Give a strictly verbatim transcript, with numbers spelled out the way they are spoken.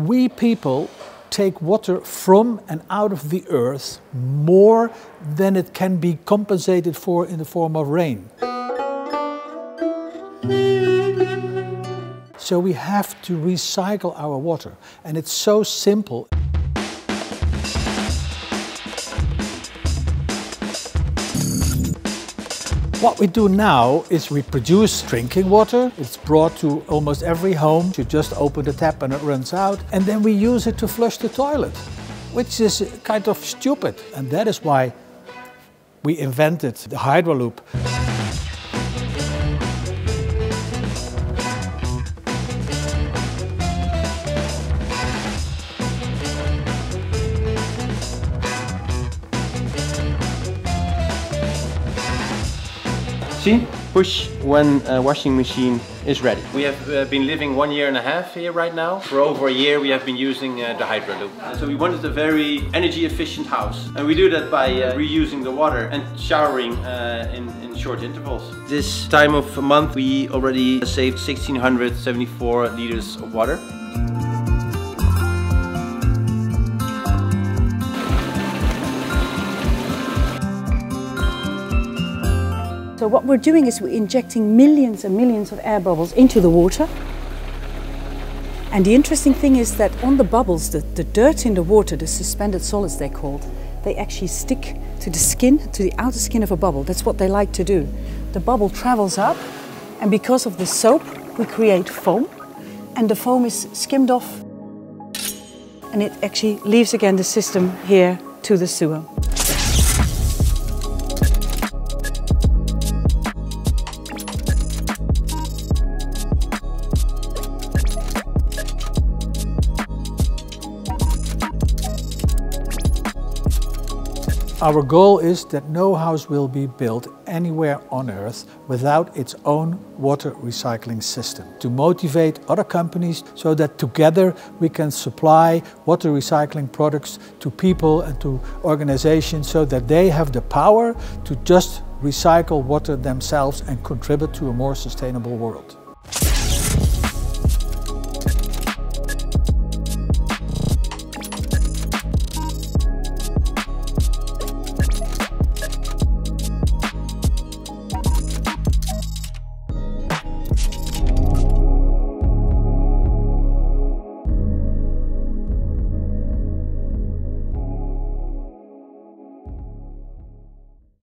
We people take water from and out of the earth more than it can be compensated for in the form of rain. So we have to recycle our water, and it's so simple. What we do now is we produce drinking water. It's brought to almost every home. You just open the tap and it runs out. And then we use it to flush the toilet, which is kind of stupid. And that is why we invented the Hydraloop. See, push when uh, washing machine is ready. We have uh, been living one year and a half here right now. For over a year we have been using uh, the Hydraloop. So we wanted a very energy efficient house. And we do that by uh, reusing the water and showering uh, in, in short intervals. This time of a month we already saved one thousand six hundred seventy-four liters of water. So what we're doing is we're injecting millions and millions of air bubbles into the water. And the interesting thing is that on the bubbles, the, the dirt in the water, the suspended solids they're called, they actually stick to the skin, to the outer skin of a bubble. That's what they like to do. The bubble travels up, and because of the soap, we create foam. And the foam is skimmed off. And it actually leaves again the system here to the sewer. Our goal is that no house will be built anywhere on Earth without its own water recycling system, to motivate other companies so that together we can supply water recycling products to people and to organizations so that they have the power to just recycle water themselves and contribute to a more sustainable world.